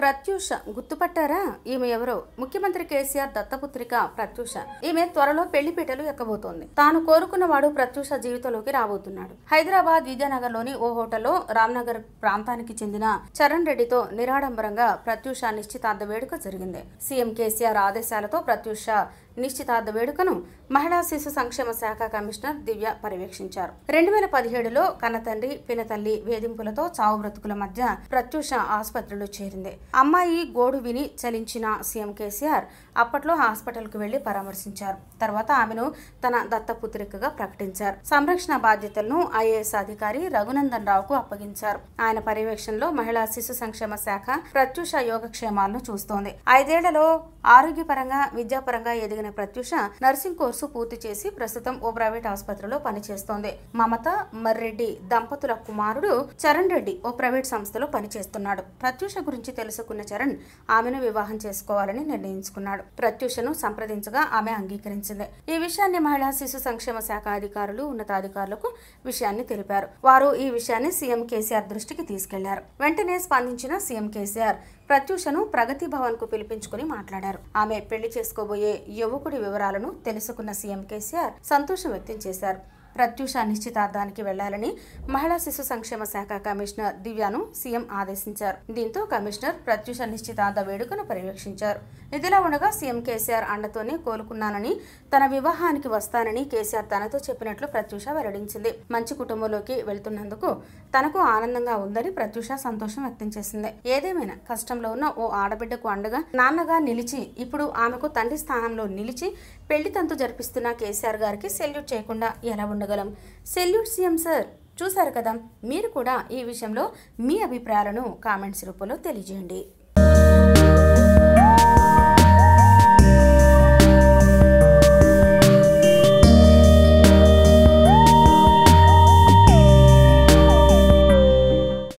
Prathyusha గుర్తుపట్టారా ఈమె ఎవరో ముఖ్యమంత్రి కేసీఆర్ దత్తపుత్రిక Prathyusha ఈమె త్వరలో పెళ్లి పీటలు ఎక్కబోతోంది తాను కోరుకున్నవాడు Prathyusha జీవితంలోకి రాబోతున్నాడు హైదరాబాద్ విజయనగర్లోని ఓ హోటల్లో రామనగర్ ప్రాంతానికి చెందిన చరణ్ రెడ్డితో నిరాడంబరంగా Prathyusha నిశ్చితార్థ వేడుక జరిగింది సీఎం కేసీఆర్ ఆదేశాలతో Prathyusha నిశ్చితార్థ వేడుకను మహిళా శిశు సంక్షేమ శాఖ కమిషనర్ దివ్య పర్యవేక్షించారు 2017 లో కన్నతండ్రి పినతల్లి వేధింపులతో చావు బ్రతుకుల మధ్య Prathyusha ఆసుపత్రిలో చేరింది అమ్మాయి గోడు విని చలించిన సీఎం కేసీఆర్ అప్పట్లో హాస్పిటల్‌కు వెళ్లి పరామర్శించారు తర్వాత ఆమెను తన దత్తపుత్రికగా ప్రకటించారు సంరక్షణ బాధ్యతలను ఐఏఎస్ అధికారి రఘునందన్ రావుకు అప్పగించారు ఆయన పర్యవేక్షణలో మహిళా శిశు సంక్షేమ శాఖ Prathyusha యోగక్షేమాలను చూస్తోంది 5 ఏళ్లలో ఆరోగ్యపరంగా విద్యాపరంగా ఎదిగిన Prathyusha నర్సింగ్ కోర్సు పూర్తి చేసి ప్రస్తుతం ఓ ప్రైవేట్ ఆసుపత్రిలో పనిచేస్తోంది మమత మర్రెడ్డి దంపతుల కుమారుడు చరణ్ రెడ్డి ఓ ప్రైవేట్ సంస్థలో పనిచేస్తున్నాడు Prathyusha గురించి తెలుసుకున్న చరణ్ ఆమెను వివాహం చేసుకోవాలని నిర్ణయించుకున్నాడు Prathyusha ను సంప్రదించగా ఆమె అంగీకరించింది ఈ విషయాన్ని మహిళా శిశు సంక్షేమ శాఖ అధికారులు ఉన్నతాధికారులకు విషయాన్ని తెలిపారు వారు ఈ విషయాన్ని సీఎం కేసీఆర్ దృష్టికి తీసుకెళ్లారు వెంటనే స్పందించిన సీఎం కేసీఆర్ Prathyusha ను ప్రగతి భవన్ కు పిలిపించుకొని మాట్లాడారు ఆమె పెళ్లి చేసుకోబోయే యువకుడి వివరాలను తెలుసుకున్న సీఎం కేసీఆర్ సంతోషం వ్యక్తం చేశారు Prathyusha నిశ్చితార్థానికి వెళ్లాలని మహిళా శిశు సంక్షేమ శాఖ కమిషనర్ దివ్యాను సీఎం ఆదేశించారు దీంతో కమిషనర్ Prathyusha నిశ్చితార్థ వేడుకను పర్యవేక్షించారు ఇదిలా ఉండగా సీఎం కేసీఆర్ అండతోనే కోలుకున్నానని తన వివాహానికి వస్తానని కేసీఆర్ తనతో చెప్పినట్లు Prathyusha వెల్లడించింది మంచి కుటుంబంలోకి వెళ్తున్నందుకు తనకు ఆనందంగా ఉందని Prathyusha సంతోషం వ్యక్తం చేసింది ఏదేమైనా కష్టంలో ఉన్న ఓ ఆడబిడ్డకు అండగా నాన్నగా నిలిచి ఇప్పుడు ఆమెకు తండ్రి స్థానంలో నిలిచి పెళ్లి తంతు జరిపిస్తున్న కేసీఆర్ గారికి సెల్యూట్ చేయకుండా ఎలా ఉండగలం సెల్యూట్ సీఎం సార్ చూశారు కదా మీరు కూడా ఈ విషయంలో మీ అభిప్రాయాలను కామెంట్స్ రూపంలో తెలియజేయండి